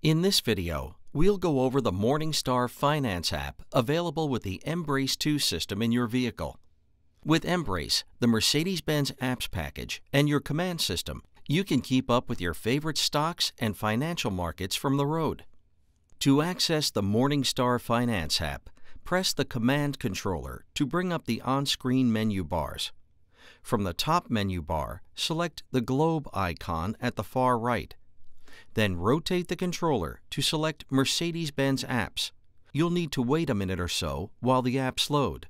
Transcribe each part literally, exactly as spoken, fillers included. In this video, we'll go over the Morningstar Finance app available with the Embrace two system in your vehicle. With Embrace, the Mercedes-Benz apps package, and your command system, you can keep up with your favorite stocks and financial markets from the road. To access the Morningstar Finance app, press the command controller to bring up the on-screen menu bars. From the top menu bar, select the globe icon at the far right. Then rotate the controller to select Mercedes-Benz apps. You'll need to wait a minute or so while the apps load.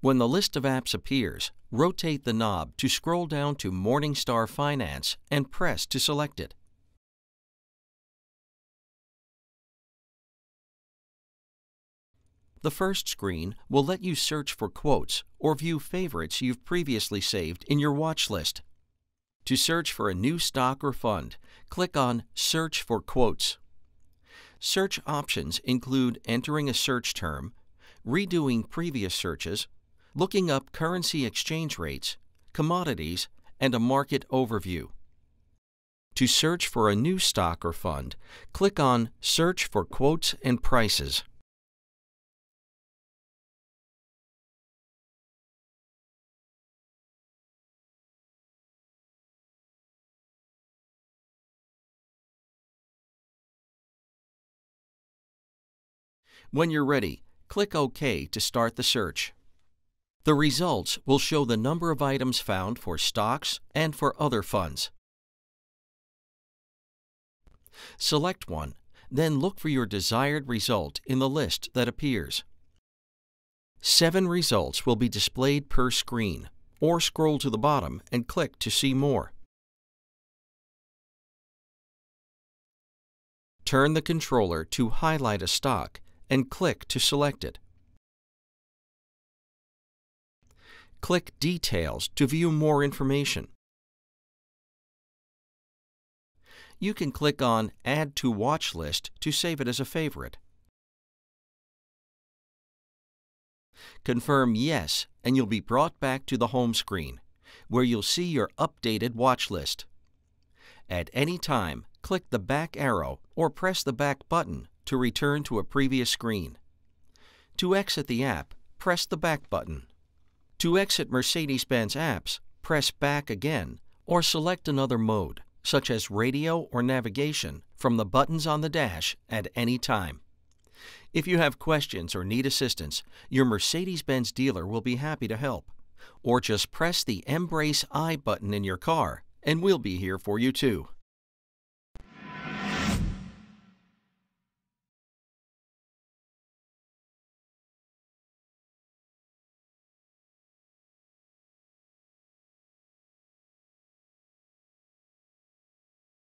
When the list of apps appears, rotate the knob to scroll down to Morningstar Finance and press to select it. The first screen will let you search for quotes or view favorites you've previously saved in your watch list. To search for a new stock or fund, click on Search for Quotes. Search options include entering a search term, redoing previous searches, looking up currency exchange rates, commodities, and a market overview. To search for a new stock or fund, click on Search for Quotes and Prices. When you're ready, click OK to start the search. The results will show the number of items found for stocks and for other funds. Select one, then look for your desired result in the list that appears. Seven results will be displayed per screen, or scroll to the bottom and click to see more. Turn the controller to highlight a stock and click to select it. Click Details to view more information. You can click on Add to Watch List to save it as a favorite. Confirm Yes, and you'll be brought back to the home screen, where you'll see your updated watch list. At any time, click the back arrow or press the back button to return to a previous screen. To exit the app, press the back button. To exit Mercedes-Benz apps, press back again or select another mode, such as radio or navigation, from the buttons on the dash at any time. If you have questions or need assistance, your Mercedes-Benz dealer will be happy to help. Or just press the Embrace I button in your car and we'll be here for you too.